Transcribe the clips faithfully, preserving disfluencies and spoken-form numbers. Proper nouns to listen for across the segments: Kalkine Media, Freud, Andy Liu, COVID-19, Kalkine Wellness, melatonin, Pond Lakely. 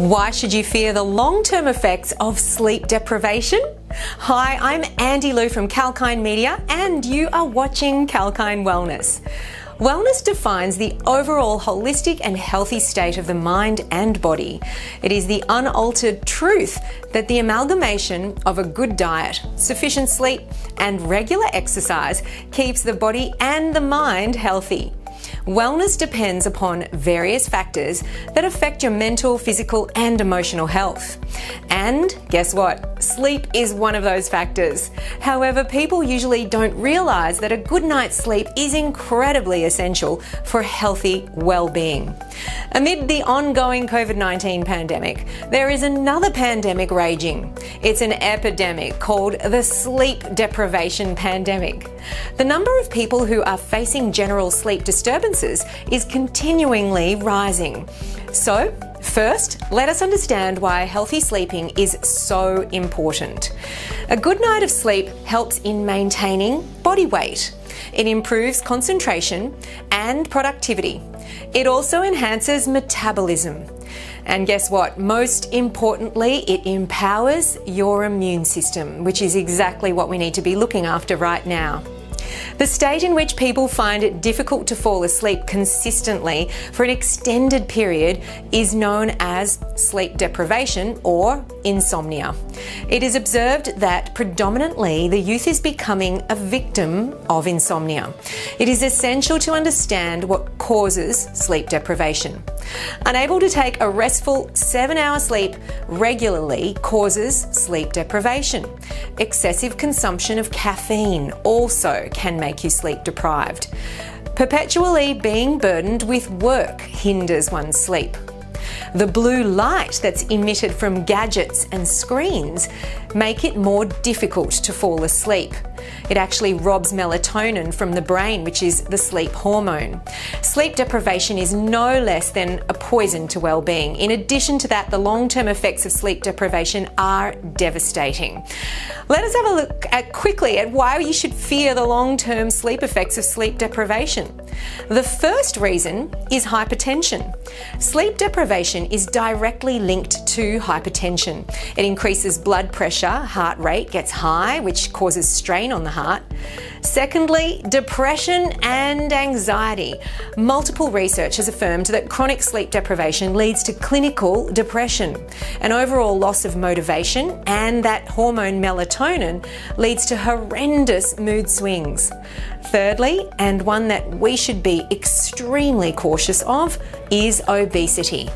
Why should you fear the long-term effects of sleep deprivation? Hi, I'm Andy Liu from Kalkine Media and you are watching Kalkine Wellness. Wellness defines the overall holistic and healthy state of the mind and body. It is the unaltered truth that the amalgamation of a good diet, sufficient sleep, and regular exercise keeps the body and the mind healthy. Wellness depends upon various factors that affect your mental, physical, and emotional health. And guess what? Sleep is one of those factors. However, people usually don't realize that a good night's sleep is incredibly essential for healthy well-being. Amid the ongoing COVID nineteen pandemic, there is another pandemic raging. It's an epidemic called the sleep deprivation pandemic. The number of people who are facing general sleep disturbances is continually rising. So, first, let us understand why healthy sleeping is so important. A good night of sleep helps in maintaining body weight. It improves concentration and productivity. It also enhances metabolism. And guess what? Most importantly, it empowers your immune system, which is exactly what we need to be looking after right now. The state in which people find it difficult to fall asleep consistently for an extended period is known as sleep deprivation or insomnia. It is observed that predominantly the youth is becoming a victim of insomnia. It is essential to understand what causes sleep deprivation. Unable to take a restful seven hour sleep regularly causes sleep deprivation. Excessive consumption of caffeine also can make you sleep deprived. Perpetually being burdened with work hinders one's sleep. The blue light that's emitted from gadgets and screens make it more difficult to fall asleep. It actually robs melatonin from the brain, which is the sleep hormone. Sleep deprivation is no less than a poison to well-being. In addition to that, the long-term effects of sleep deprivation are devastating. Let us have a look at quickly at why you should fear the long-term sleep effects of sleep deprivation. The first reason is hypertension. Sleep deprivation is directly linked to hypertension. It increases blood pressure, heart rate gets high, which causes strain on the heart. Secondly, depression and anxiety. Multiple research has affirmed that chronic sleep deprivation leads to clinical depression. An overall loss of motivation and that hormone melatonin leads to horrendous mood swings. Thirdly, and one that we should be extremely cautious of, is obesity.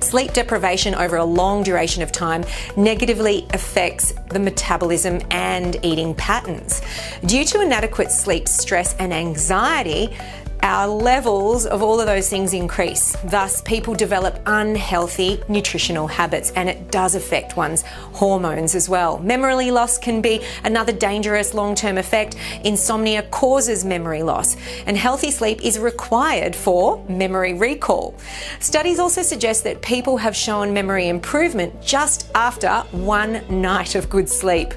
Sleep deprivation over a long duration of time negatively affects the metabolism and eating patterns. Due to inadequate sleep, stress and anxiety, our levels of all of those things increase. Thus, people develop unhealthy nutritional habits, and it does affect one's hormones as well. Memory loss can be another dangerous long-term effect. Insomnia causes memory loss, and healthy sleep is required for memory recall. Studies also suggest that people have shown memory improvement just after one night of good sleep.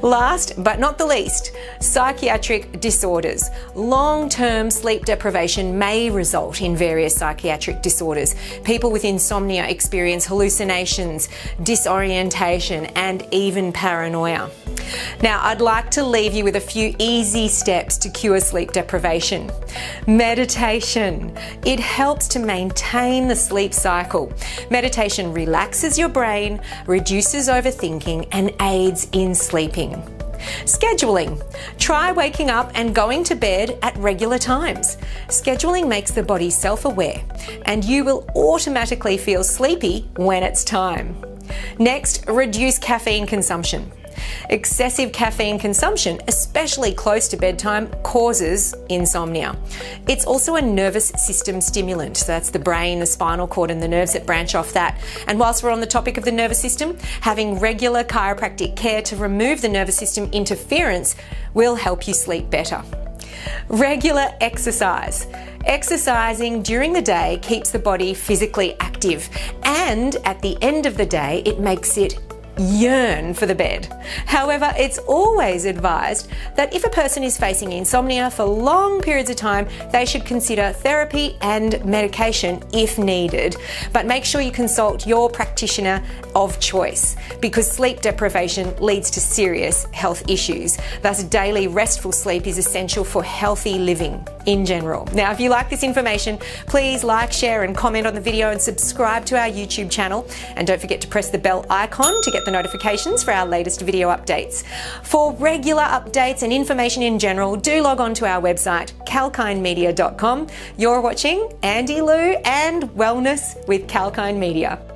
Last but not the least, psychiatric disorders. Long-term sleep deprivation may result in various psychiatric disorders. People with insomnia experience hallucinations, disorientation, and even paranoia. Now, I'd like to leave you with a few easy steps to cure sleep deprivation. Meditation. It helps to maintain the sleep cycle. Meditation relaxes your brain, reduces overthinking, and aids in sleeping. Scheduling. Try waking up and going to bed at regular times. Scheduling makes the body self-aware, and you will automatically feel sleepy when it's time. Next, reduce caffeine consumption. Excessive caffeine consumption, especially close to bedtime, causes insomnia. It's also a nervous system stimulant. So that's the brain, the spinal cord, and the nerves that branch off that. And whilst we're on the topic of the nervous system, having regular chiropractic care to remove the nervous system interference will help you sleep better. Regular exercise. Exercising during the day keeps the body physically active, and at the end of the day, it makes it yearn for the bed. However, it's always advised that if a person is facing insomnia for long periods of time, they should consider therapy and medication if needed. But make sure you consult your practitioner of choice, because sleep deprivation leads to serious health issues. Thus, daily restful sleep is essential for healthy living in general. Now, if you like this information, please like, share and comment on the video and subscribe to our YouTube channel. And don't forget to press the bell icon to get the notifications for our latest video updates. For regular updates and information in general, do log on to our website, kalkine media dot com. You're watching Andy Liu and Wellness with Kalkine Media.